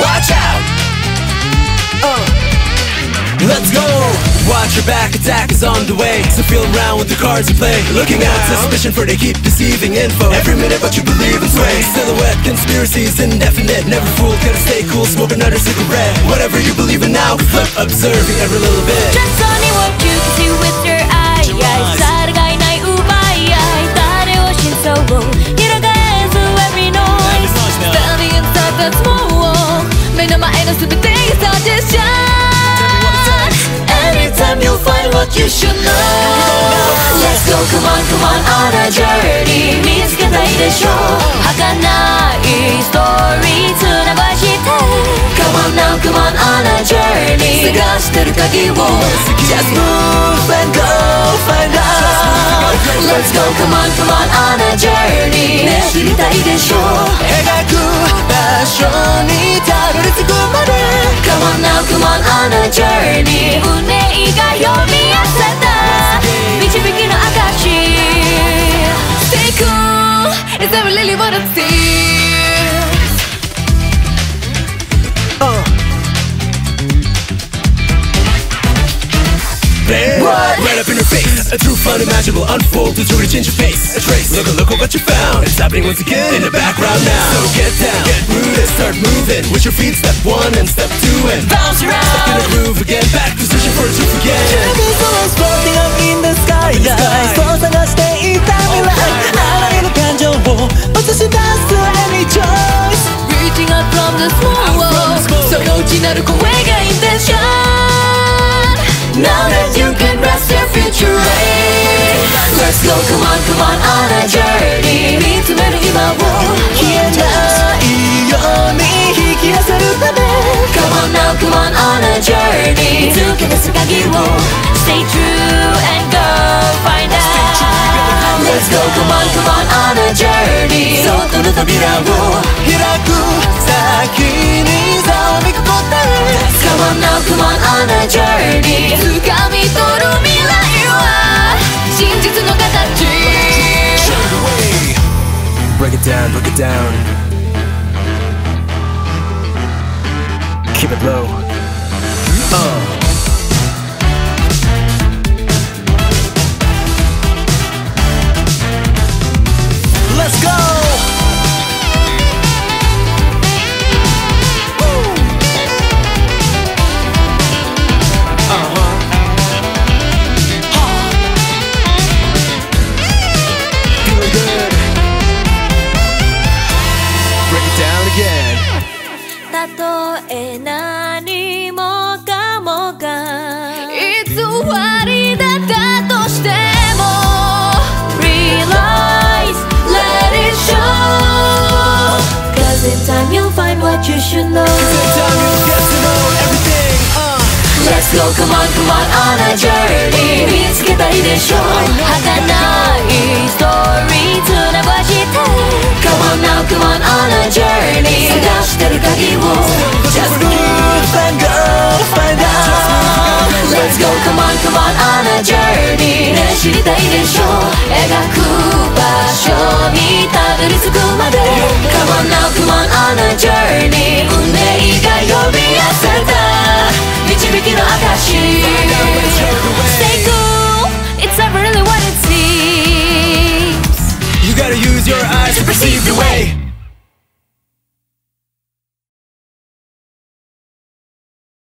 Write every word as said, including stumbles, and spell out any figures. Watch out! Uh. Let's go! Watch your back, attack is on the way. So feel around with the cards you play. Looking out, suspicion for they keep deceiving info. Every minute but you believe it's way. Silhouette, conspiracy's indefinite. Never fooled, gotta stay cool, smoke another cigarette. Whatever you believe in now, flip, observing every little bit. Just only what you can see with your eyes. Anytime you'll find what you should know. Let's go, come on, come on, on a journey. Music and play the show. Hakanai story tsunabashite. Come on now, come on, on a journey. Sagashiteru kagi wo. Just move and go find out. Let's go, come on, come on, on a journey. Ne shiritai desho. Egaku basho ni taroritsuku made. Come on now, come on, on a journey. Is that really what I'm seeing? Uh. What? Right up in her face. A truth unimaginable unfolds until you change your face. A trace. Look, look at what you found. It's happening once again in the background now. So get down, get rooted, start moving. With your feet, step one and step two and bounce around. Stuck in a groove again. Back to searching for a truth again. Floating up in the sky. In the sky. Reaching out from the small world. So original mega intention. Now that you can rest your future way. Let's go, come on, come on, on a journey. Mitsumeru ima wo. Kienai you ni hikiaseru tabe. Come on now, come on, on a journey. Mitsukedesu kagi wo. Stay true and go find out. Let's go, come on, come on, on a journey. 扉を開く先にざわめく答え。 Come on now, come on on a journey. 掴み取る未来は真実の形。 Break it down, break it down. Keep it low. Uh. Let's go! You should know. Cause in time you'll get to know everything. uh. Let's go, come on, come on on a journey. 見つけたいでしょ。 儚い story つなばして。 Come on now, come on on a journey. 探してる鍵を。 Just move and go find out. Let's go, come on, come on on a journey. ね、知りたいでしょ。 描く場所にたどり着くまで。 Come on now, come on on a journey. 導きの証。